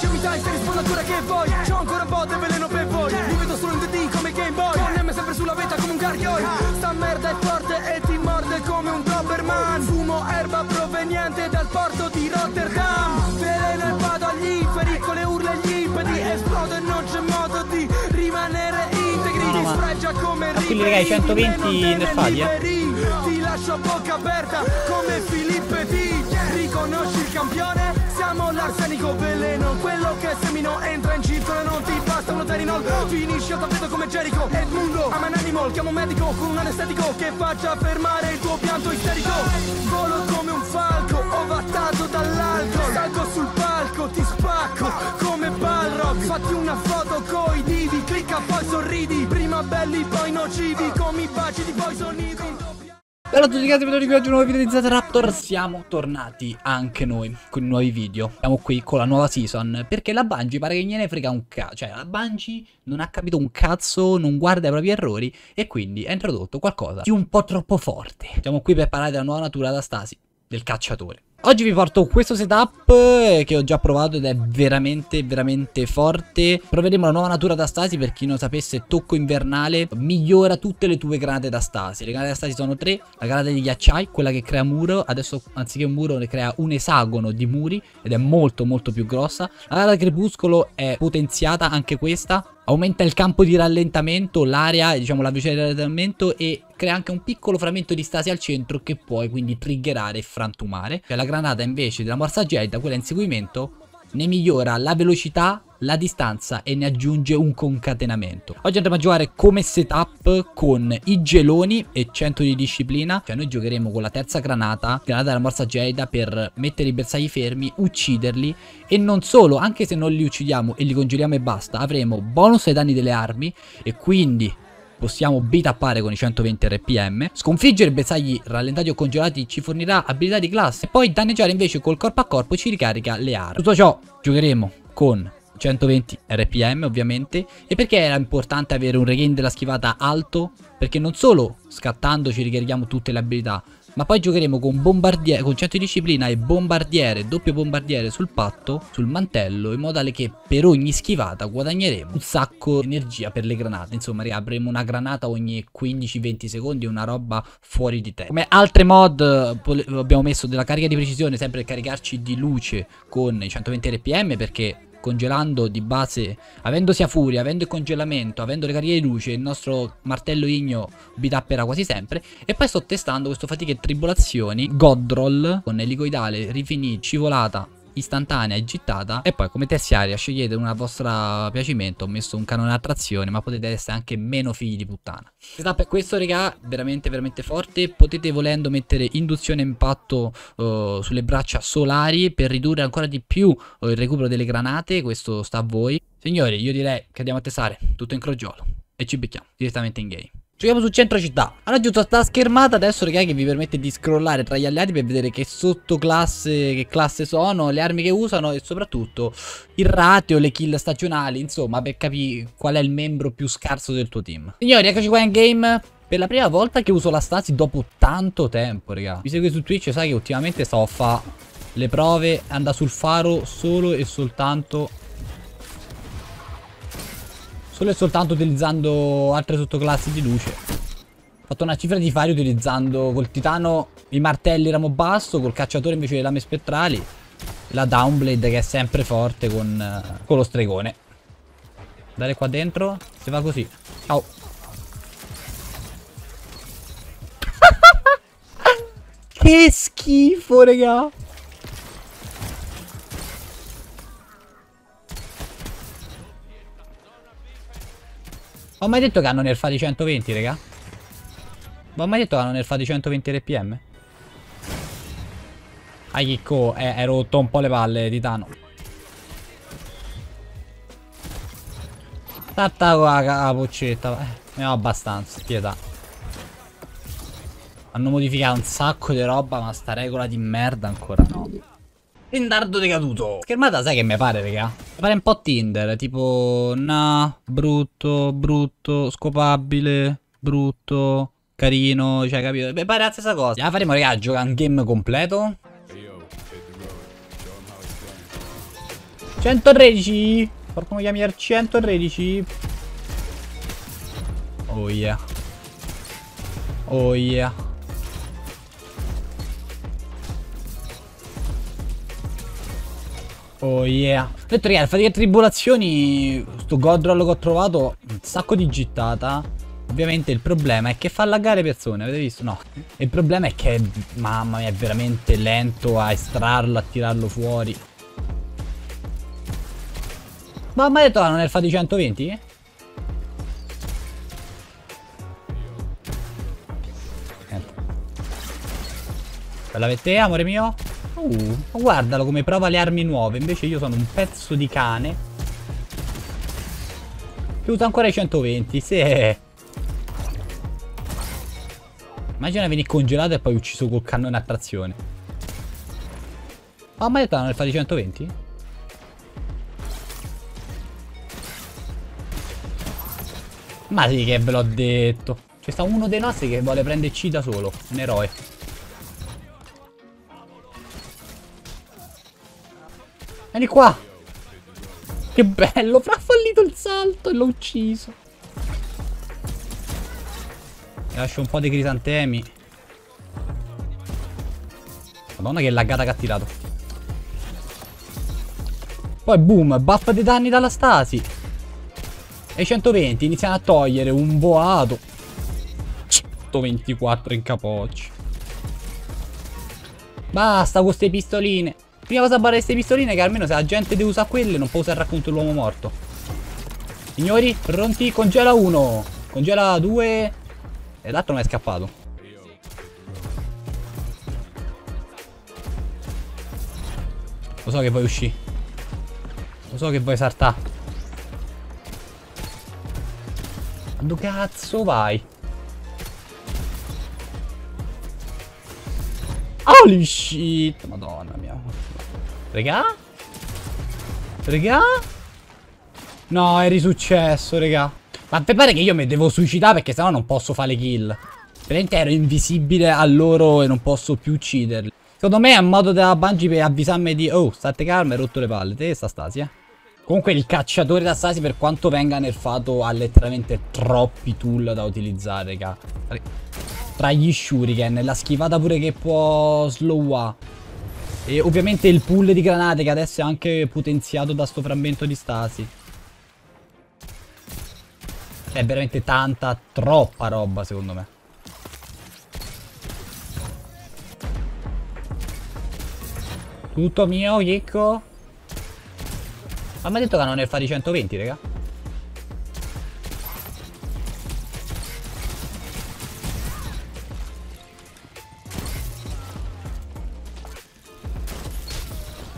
C'è mi dai, sei risponatura che vuoi. C'ho ancora un po' di veleno per voi. Mi vedo solo in DD come Game Boy. Con M sempre sulla vetta come un gargoyle. Sta merda è forte e ti morde come un Doberman. Fumo erba proveniente dal porto di Rotterdam. Veleno e vado agli inferi, con le urla e gli impedi. Esplodo e non c'è modo di rimanere integri. Ti sfregia come ripeti. Quindi ragazzi 120 nerfati, ti lascio a bocca aperta come Filippo T. Riconosci il campione? Siamo l'arsenico veleno, quello che semino entra in circolo e non ti basta uno Terenol. Finisci a tappeto come Jericho, Edmundo, I'm an animal, chiamo un medico con un anestetico che faccia fermare il tuo pianto isterico. Volo come un falco, ovattato dall'alcol, salgo sul palco, ti spacco come Balrog. Fatti una foto coi divi, clicca poi sorridi, prima belli poi nocivi, come i baci di Poison Ivy. Ciao a tutti ragazzi, benvenuti qui oggi un nuovo video di ZRaptor. Siamo tornati anche noi con nuovi video. Siamo qui con la nuova season, perché la Bungie pare che gliene frega un cazzo. Cioè la Bungie non ha capito un cazzo, non guarda i propri errori, e quindi ha introdotto qualcosa di un po' troppo forte. Siamo qui per parlare della nuova natura d'astasi del cacciatore. Oggi vi porto questo setup che ho già provato ed è veramente veramente forte. Proveremo la nuova natura d'astasi. Per chi non sapesse, tocco invernale migliora tutte le tue granate d'astasi. Le granate d'astasi sono tre: la granata degli ghiacciai, quella che crea muro, adesso anziché un muro ne crea un esagono di muri ed è molto molto più grossa. La granata del crepuscolo è potenziata anche questa, aumenta il campo di rallentamento, l'area, diciamo la velocità di rallentamento, e crea anche un piccolo frammento di stasi al centro che puoi quindi triggerare e frantumare. Cioè la granata invece della morsa gelida, quella in seguimento, ne migliora la velocità, la distanza e ne aggiunge un concatenamento. Oggi andremo a giocare come setup con i geloni e 100 di disciplina. Cioè noi giocheremo con la terza granata, granata della morsa gelida, per mettere i bersagli fermi, ucciderli. E non solo, anche se non li uccidiamo e li congeliamo e basta, avremo bonus ai danni delle armi e quindi possiamo b-tappare con i 120 RPM. Sconfiggere bersagli rallentati o congelati ci fornirà abilità di classe, e poi danneggiare invece col corpo a corpo ci ricarica le armi. Tutto ciò giocheremo con 120 RPM ovviamente. E perché era importante avere un regain della schivata alto? Perché non solo scattando ci ricarichiamo tutte le abilità, ma poi giocheremo con bombardiere, con 100 di disciplina e bombardiere, doppio bombardiere sul patto, sul mantello, in modo tale che per ogni schivata guadagneremo un sacco di energia per le granate. Insomma avremo una granata ogni 15-20 secondi, una roba fuori di testa. Come altre mod abbiamo messo della carica di precisione, sempre per caricarci di luce con i 120 RPM, perché congelando di base, avendo sia furia, avendo il congelamento, avendo le cariche di luce, il nostro martello igno bitapperà quasi sempre. E poi sto testando questo fatiche e tribolazioni Godroll con elicoidale, rifinì, scivolata istantanea e gittata. E poi come terziaria scegliete una a vostro piacimento. Ho messo un cannone a trazione, ma potete essere anche meno figli di puttana. Setup è questo raga, veramente veramente forte. Potete volendo mettere induzione e impatto sulle braccia solari per ridurre ancora di più il recupero delle granate. Questo sta a voi signori. Io direi che andiamo a testare tutto in crogiolo e ci becchiamo direttamente in game. Giochiamo su centro città. Hanno aggiunto sta schermata adesso raga, che vi permette di scrollare tra gli alleati per vedere che sottoclasse, che classe sono, le armi che usano e soprattutto il ratio, le kill stagionali. Insomma per capire qual è il membro più scarso del tuo team. Signori eccoci qua in game. Per la prima volta che uso la stasi dopo tanto tempo raga. Mi segui su Twitch, sai che ultimamente stavo a fare le prove, andare sul faro solo e soltanto utilizzando altre sottoclassi di luce. Ho fatto una cifra di fari utilizzando col titano i martelli ramo basso, col cacciatore invece le lame spettrali, la downblade che è sempre forte con lo stregone. Andare qua dentro, si va così. Ciao. Che schifo raga. Ho mai detto che hanno nerfato i 120, raga? Ma ho mai detto che hanno nerfato i 120 RPM? Ah, chicco, hai rotto un po' le palle, titano. Tatta la puccetta, ne ho abbastanza, pietà. Hanno modificato un sacco di roba, ma sta regola di merda ancora no. Lindardo decaduto. Schermata sai che mi pare raga? Mi pare un po' Tinder. Tipo no, brutto, brutto, scopabile, brutto, carino. Cioè capito? Mi pare la stessa cosa. La faremo raga, giocare un game completo. 113. Qualcuno chiami al 113. Oh yeah. Oh yeah. Oh yeah. Ho detto ragazzi, fatica e tribolazioni. Sto godroll che ho trovato, un sacco di gittata. Ovviamente il problema è che fa laggare persone, avete visto? No. Il problema è che, mamma mia, è veramente lento a estrarlo, a tirarlo fuori. Ma ho mai detto, ah, non è fatti 120? Bella vettea, amore mio. Guardalo come prova le armi nuove. Invece io sono un pezzo di cane che usa ancora i 120, sì. Immagina venire congelato e poi ucciso col cannone a trazione. Ma mai detto non è fatti 120? Ma sì che ve l'ho detto. C'è sta uno dei nostri che vuole prenderci da solo. Un eroe. Vieni qua. Che bello. Fra ha fallito il salto e l'ho ucciso. E lascio un po' di crisantemi. Madonna che laggata che ha tirato. Poi boom. Buffa dei danni dalla stasi. E 120 iniziano a togliere un boato. 124 in capoccia. Basta con queste pistoline. Prima cosa barra queste pistoline, che almeno se la gente deve usare quelle non può usare il racconto dell'uomo morto. Signori, pronti? Congela uno. Congela due. E l'altro non è scappato. Lo so che vuoi uscire. Lo so che vuoi saltare. Dove cazzo vai? Holy shit. Madonna mia. Regà? Regà? No, è risuccesso, regà. Ma per pare che io mi devo suicidare perché sennò non posso fare le kill. Veramente ero invisibile a loro e non posso più ucciderli. Secondo me è un modo della Bungie per avvisarmi di... Oh, state calma, hai rotto le palle. Te sta Stasi, eh. Comunque il cacciatore d'assassini, per quanto venga nerfato, ha letteralmente troppi tool da utilizzare, raga. Tra gli shuriken, la schivata pure che può sloware. E ovviamente il pool di granate che adesso è anche potenziato da sto frammento di stasi. È veramente tanta, troppa roba secondo me. Tutto mio, Chicco. Ma mi ha detto che non è fare i 120, raga.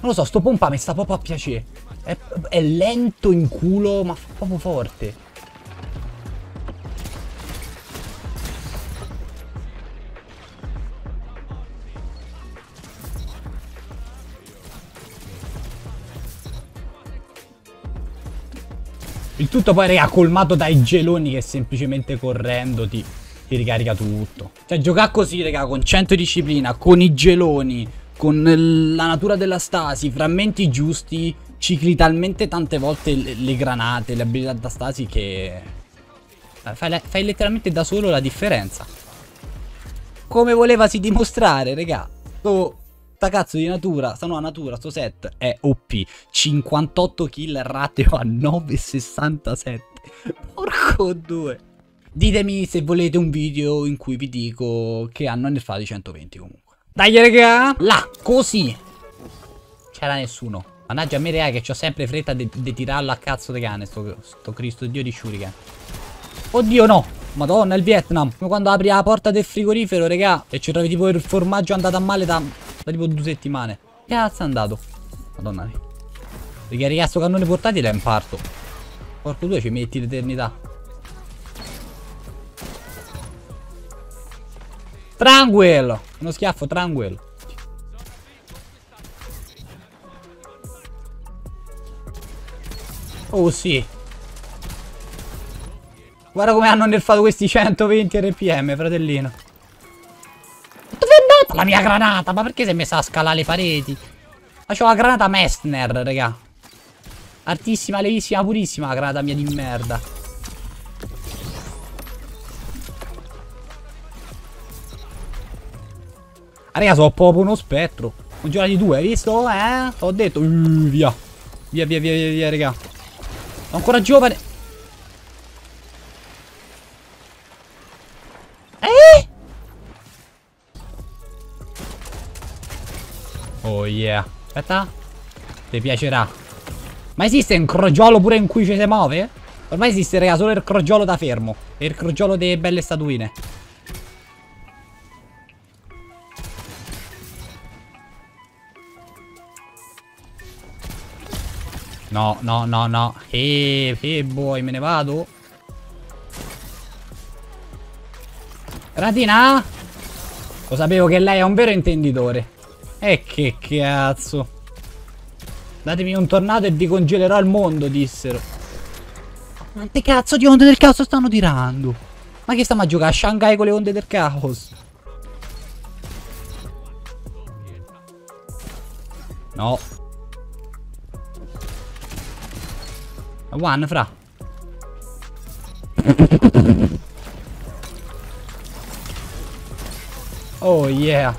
Non lo so, sto pompa mi sta proprio a piacere. È lento in culo, ma proprio forte. Il tutto poi, raga, colmato dai geloni che semplicemente correndo ti ricarica tutto. Cioè, giocare così, raga, con 100 disciplina, con i geloni, con la natura della stasi, frammenti giusti, cicli talmente tante volte le granate, le abilità da stasi che... Fai letteralmente da solo la differenza. Come volevasi dimostrare, raga. Sta cazzo di natura, sta nuova natura, sto set è OP. 58 kill rateo a 9,67. Porco 2. Ditemi se volete un video in cui vi dico che hanno nerfato i 120 comunque. Dai raga, là, così. C'era nessuno. Mannaggia a me raga che c'ho sempre fretta di tirarlo a cazzo di cane sto Cristo Dio di shuriken. Oddio no. Madonna il Vietnam. Come quando apri la porta del frigorifero raga e ci trovi tipo il formaggio andato a male da tipo 2 settimane. Cazzo è andato. Madonna mia. Perché raga sto cannone portatile è in parto. Porco 2 ci metti l'eternità. Tranquillo. Uno schiaffo tranquillo. Oh sì. Guarda come hanno nerfato questi 120 rpm fratellino. Dove è andata la mia granata? Ma perché si è messa a scalare le pareti? Ma c'ho la granata Messner raga. Altissima, leghissima, purissima, crata mia di merda. Ah, raga, so proprio uno spettro. Un giro di due, hai visto? Ho detto, via. Via, via, via, via, via, raga. Sono ancora giovane. Oh yeah. Aspetta. Ti piacerà. Ma esiste un crogiolo pure in cui ci si muove? Ormai esiste, raga, solo il crogiolo da fermo. E il crogiolo delle belle statuine. No, no, no, no. Boy, me ne vado. Radina? Lo sapevo che lei è un vero intenditore. E che cazzo. Datemi un tornado e vi congelerò il mondo, dissero. Quante cazzo di onde del caos stanno tirando? Ma che stiamo a giocare a Shanghai con le onde del caos? No. One, fra. Oh yeah.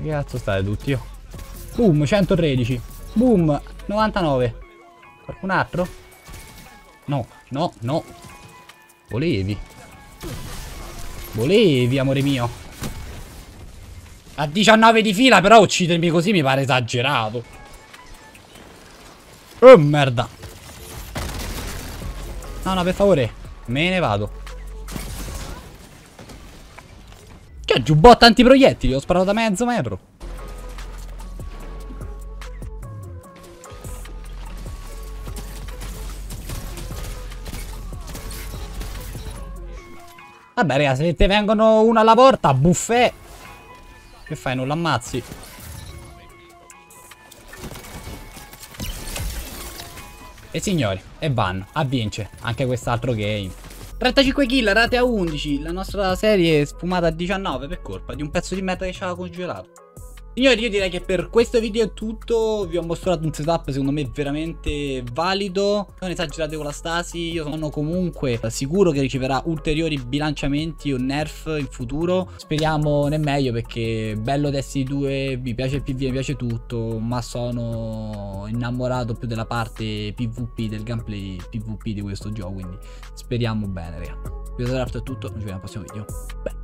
Che cazzo state tutti, oh? Boom, 113. Boom, 99. Qualcun altro? No, no, no. Volevi. Volevi, amore mio. A 19 di fila, però uccidermi così mi pare esagerato. Oh, merda. No, no, per favore. Me ne vado. Che giubbotta antiproiettili, ho sparato da mezzo metro. Vabbè, raga, se te vengono uno alla porta, buffet. Che fai? Non l'ammazzi. E signori, e vanno a vince anche quest'altro game. 35 kill, rate a 11. La nostra serie è sfumata a 19 per colpa di un pezzo di merda che ci aveva congelato. Signori, io direi che per questo video è tutto. Vi ho mostrato un setup secondo me veramente valido. Non esagerate con la stasi. Io sono comunque sicuro che riceverà ulteriori bilanciamenti o nerf in futuro. Speriamo nel meglio, perché bello Destiny 2, mi piace il PvP, mi piace tutto, ma sono innamorato più della parte PvP, del gameplay PvP di questo gioco. Quindi speriamo bene, raga. Per ZRaptor è tutto, ci vediamo al prossimo video. Beh.